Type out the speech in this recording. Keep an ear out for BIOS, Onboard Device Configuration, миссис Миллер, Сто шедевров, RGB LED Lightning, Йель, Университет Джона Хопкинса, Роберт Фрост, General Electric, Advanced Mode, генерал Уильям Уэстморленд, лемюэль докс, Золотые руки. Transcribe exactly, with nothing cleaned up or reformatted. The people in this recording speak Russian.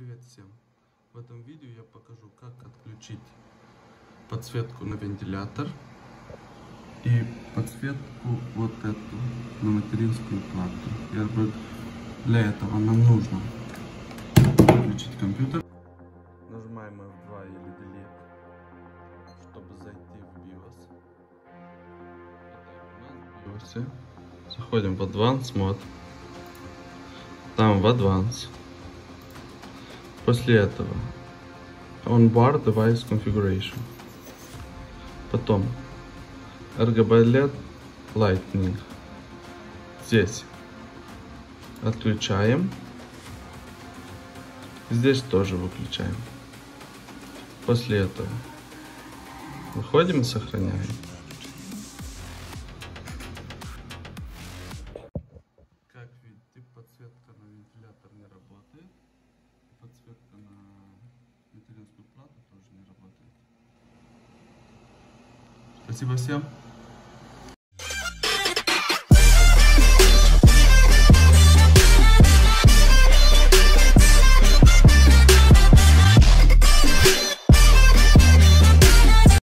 Привет всем! В этом видео я покажу, как отключить подсветку на вентилятор и подсветку вот эту на материнскую плату. Для этого нам нужно включить компьютер. Нажимаем эф два или Delete, чтобы зайти в BIOS. BIOS. Заходим в Advanced Mode. Там в Advanced. После этого Onboard Device Configuration. Потом эр джи би эл и ди Lightning. Здесь отключаем. Здесь тоже выключаем. После этого выходим и сохраняем. Как видите, подсветка на вентилятор не работает. Подсветка на материнскую плату тоже не работает. Спасибо всем.